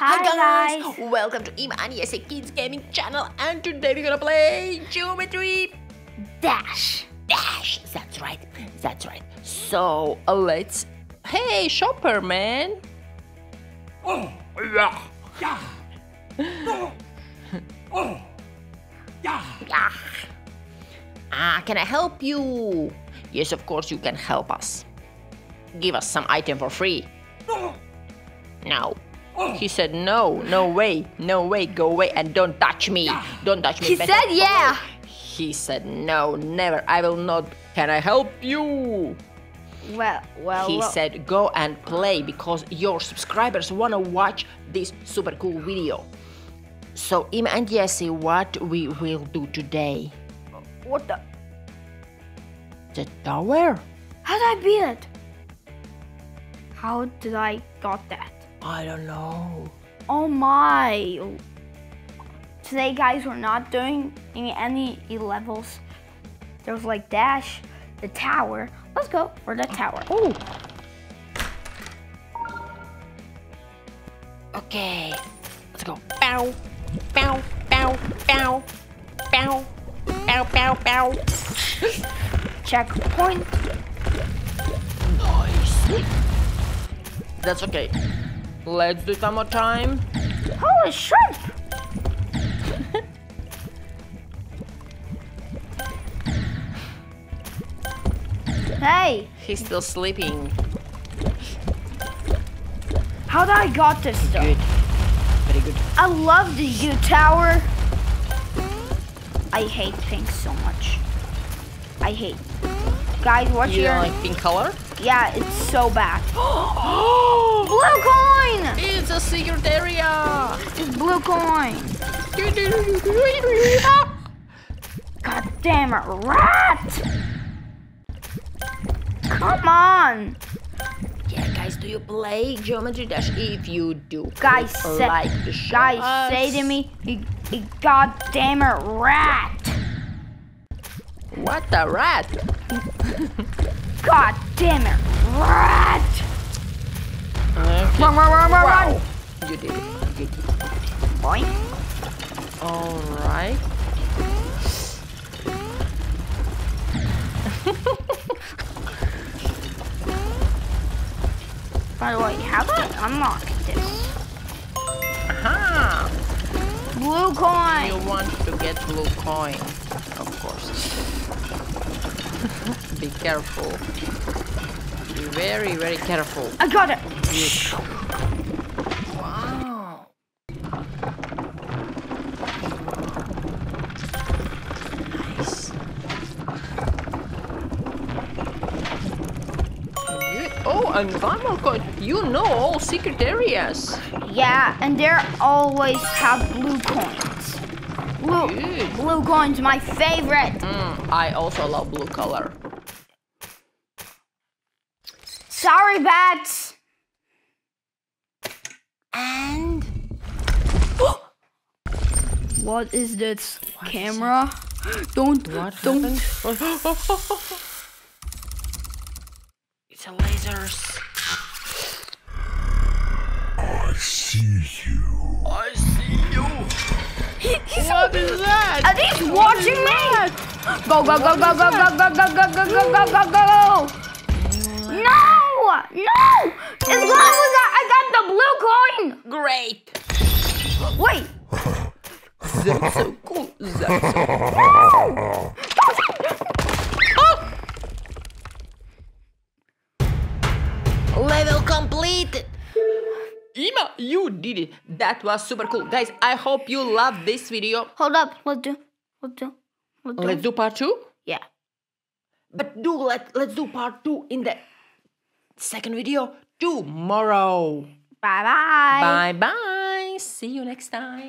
Hi guys! Welcome to Ima and Jessy Kids Gaming Channel, and today we're gonna play Geometry Dash. That's right. So let's. Hey, shopper man! Oh yeah, yeah. Oh yeah, yeah. Ah, can I help you? Yes, of course you can help us. Give us some item for free. No. He said no, no way, go away and don't touch me. He said yeah. He said no, never, I will not. Can I help you? Well, he said go and play because your subscribers wanna watch this super cool video. So Ima and Jessy, what we will do today? What the? The tower? How did I build it? How did I got that? I don't know. Oh my! Today, guys, we're not doing any levels. There was like Dash, the tower. Let's go for the tower. Oh. Okay. Let's go. Bow, bow, bow, bow, bow, bow, bow, bow. Checkpoint. Nice. That's okay. Let's do some more time. Holy shrimp! Hey! He's still sleeping. How did I got this stuff? Good. Very good. I love the U tower. I hate pink so much. I hate. Guys, what's your... You don't like pink color? Yeah, it's so bad. Blue coin! It's a secret area! It's blue coin! God damn it, rat! Come on! Yeah, guys, do you play Geometry Dash? If you do, guys, say to me, you god damn it, rat! What the rat? God damn it, rat! Okay. Run. You did it. Boing. Alright. By the way, how do I unlock this? Aha! Blue coin! You want to get blue coin, of course. Be careful. Be very, very careful. I got it! Wow. Nice. Oh, and one more coin. You know all secret areas. Yeah, and they always have blue coins. Blue coins, my favorite. I also love blue color. Sorry, bats. And what is this? What camera? Is don't. It's a lasers. I see you. What is that? Are these watching me? Go! No! As long as I got the blue coin! Great! Wait! That's so cool! No! Oh. Level complete! Ima, you did it! That was super cool! Guys, I hope you loved this video. Hold up! Let's do part 2? Yeah. But let's do part 2 in the second video tomorrow. Bye bye. Bye bye. See you next time.